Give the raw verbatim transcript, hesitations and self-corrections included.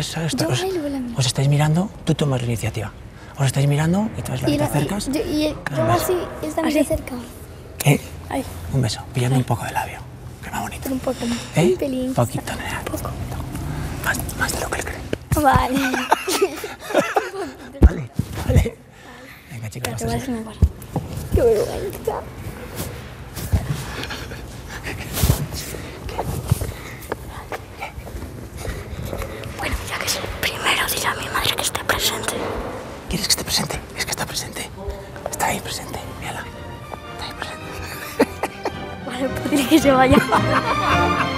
estáis, está, os, os estáis mirando, tú tomas la iniciativa. Os estáis mirando y te, vas, y te acercas. Y, yo, y el, yo así, esta me acerca. ¿Eh? Ahí. Un beso, pillando ahí un poco de labio, que más bonito. Un poco más. ¿Eh? Un pelín. Poquito, nena. Un poco. Más, más de lo que él cree. Vale. Vale, vale. Venga, chicos, vamos a hacer. Qué vergüenza. Bueno, ya que es el primero, dile a mi madre que esté presente. ¿Quieres que esté presente? Es que está presente. Está ahí presente. Mírala. Está ahí presente. Vale, pues dile que se vaya.